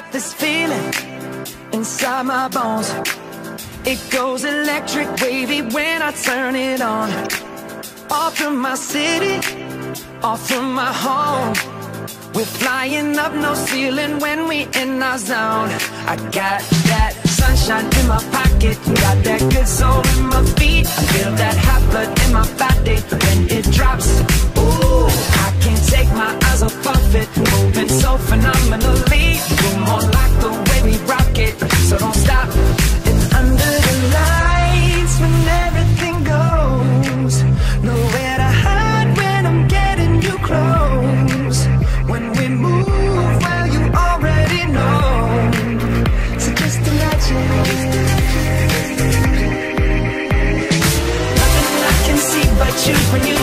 got this feeling inside my bones. It goes electric wavy when I turn it on. Off from my city, off from my home. We're flying up, no ceiling when we in our zone. I got that sunshine in my pocket, got that good soul in my feet. I feel that hot blood in my body when it drops. Ooh, I can't take my eyes off of it, moving so phenomenally. You're more like the way we rock it, so don't stop. And under the lights when everything goes, nowhere to hide when I'm getting you close. When we move, well you already know, so just imagine. Nothing I can see but you when you